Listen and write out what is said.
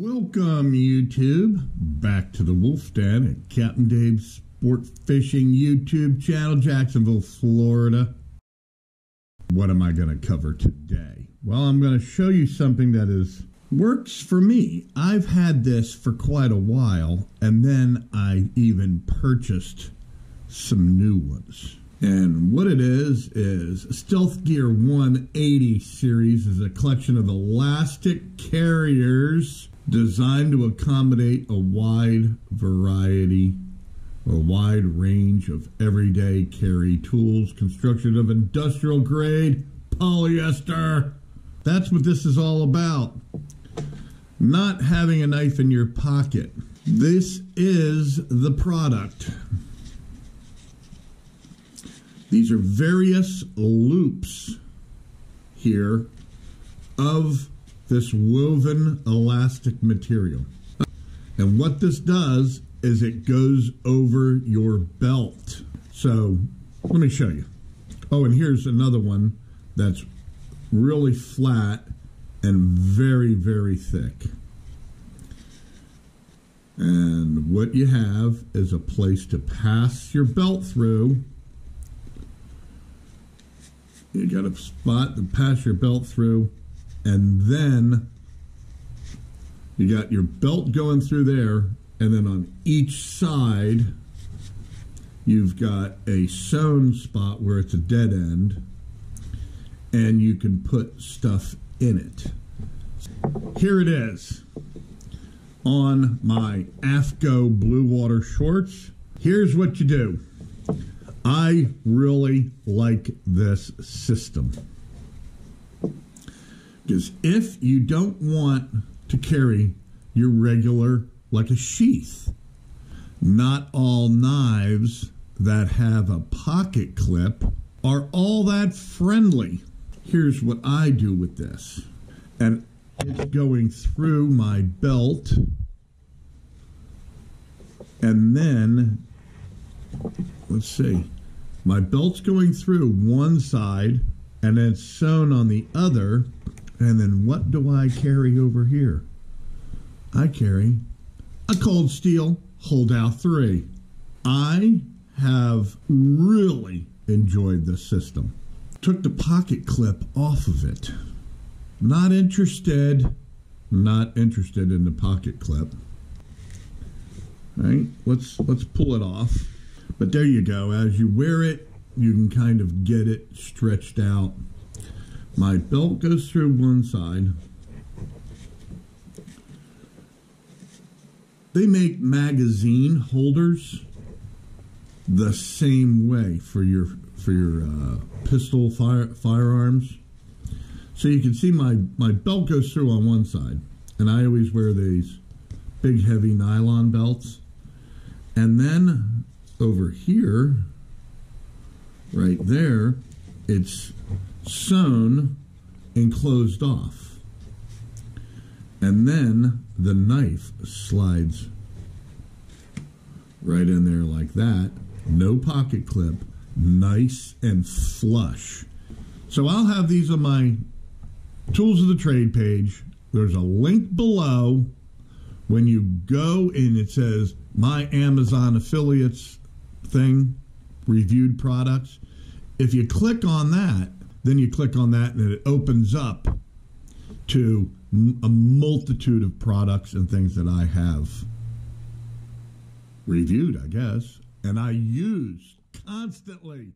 Welcome, YouTube, back to the Wolf Den at Captain Dave's Sport Fishing YouTube channel, Jacksonville, Florida. What am I going to cover today? Well, I'm going to show you something that works for me. I've had this for quite a while, and then I even purchased some new ones. And what it is Stealth Gear 180 series is a collection of elastic carriers designed to accommodate a wide variety or wide range of everyday carry tools constructed of industrial grade polyester. That's what this is all about. Not having a knife in your pocket. This is the product. These are various loops here of this woven elastic material. And what this does is it goes over your belt. So let me show you. Oh, and here's another one that's really flat and very, very thick. And what you have is a place to pass your belt through. You got a spot to pass your belt through, and then you got your belt going through there, and then on each side you've got a sewn spot where it's a dead end, and you can put stuff in it. Here it is on my AFCO Blue Water shorts. Here's what you do. I really like this system, because if you don't want to carry your regular, like a sheath, not all knives that have a pocket clip are all that friendly. Here's what I do with this, and it's going through my belt, and then, let's see, my belt's going through one side, and then it's sewn on the other, and then what do I carry over here? I carry a Cold Steel Holdout 3. I have really enjoyed this system. Took the pocket clip off of it. Not interested in the pocket clip. All right, let's pull it off. But there you go. As you wear it, you can kind of get it stretched out. My belt goes through one side. They make magazine holders the same way for your pistol firearms. So you can see my belt goes through on one side, and I always wear these big heavy nylon belts, and then over here, right there, it's sewn and closed off. And then the knife slides right in there like that. No pocket clip, nice and flush. So I'll have these on my Tools of the Trade page. There's a link below. When you go in, it says My Amazon Affiliates thing, reviewed products. If you click on that, then you click on that, and it opens up to a multitude of products and things that I have reviewed, I guess, and I use constantly.